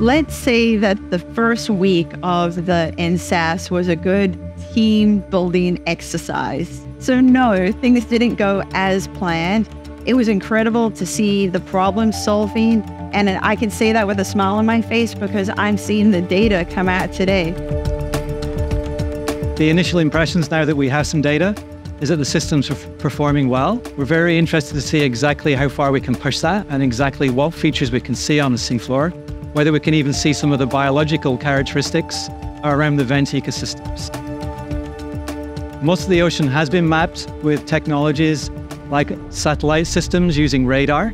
Let's say that the first week of the InSAS was a good team building exercise. So no, things didn't go as planned. It was incredible to see the problem solving, and I can say that with a smile on my face because I'm seeing the data come out today. The initial impressions now that we have some data is that the systems are performing well. We're very interested to see exactly how far we can push that and exactly what features we can see on the seafloor, whether we can even see some of the biological characteristics around the vent ecosystems. Most of the ocean has been mapped with technologies like satellite systems using radar,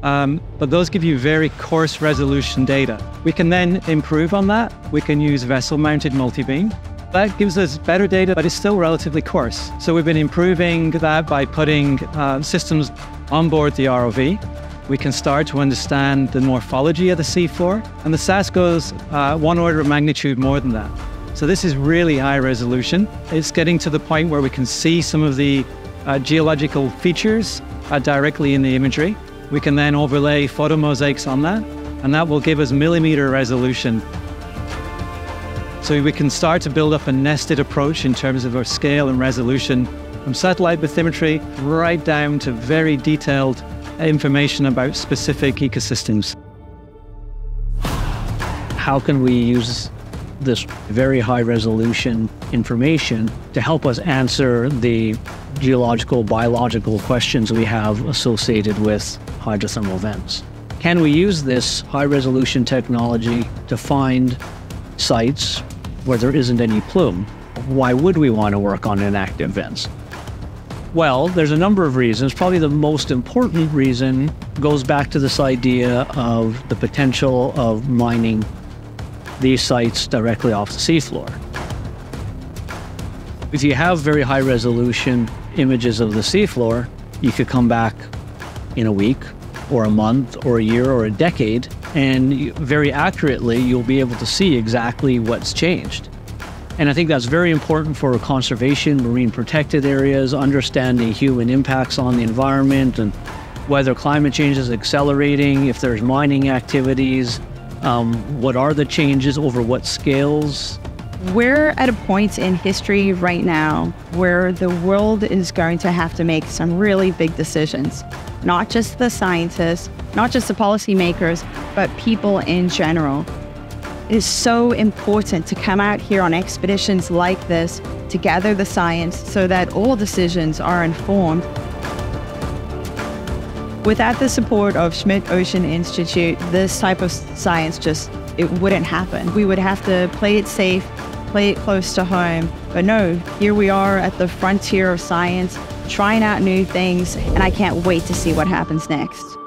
but those give you very coarse resolution data. We can then improve on that. We can use vessel-mounted multi-beam. That gives us better data, but it's still relatively coarse. So we've been improving that by putting systems on board the ROV. We can start to understand the morphology of the seafloor, and the SAS goes one order of magnitude more than that. So this is really high resolution. It's getting to the point where we can see some of the geological features directly in the imagery. We can then overlay photomosaics on that, and that will give us millimeter resolution. So we can start to build up a nested approach in terms of our scale and resolution, from satellite bathymetry right down to very detailed information about specific ecosystems. How can we use this very high resolution information to help us answer the geological, biological questions we have associated with hydrothermal vents? Can we use this high resolution technology to find sites where there isn't any plume? Why would we want to work on inactive vents? Well, there's a number of reasons. Probably the most important reason goes back to this idea of the potential of mining these sites directly off the seafloor. If you have very high resolution images of the seafloor, you could come back in a week or a month or a year or a decade, and very accurately you'll be able to see exactly what's changed. And I think that's very important for conservation, marine protected areas, understanding human impacts on the environment and whether climate change is accelerating, if there's mining activities, what are the changes, over what scales. We're at a point in history right now where the world is going to have to make some really big decisions. Not just the scientists, not just the policymakers, but people in general. It is so important to come out here on expeditions like this to gather the science so that all decisions are informed. Without the support of Schmidt Ocean Institute, this type of science it wouldn't happen. We would have to play it safe, play it close to home. But no, here we are at the frontier of science, trying out new things, and I can't wait to see what happens next.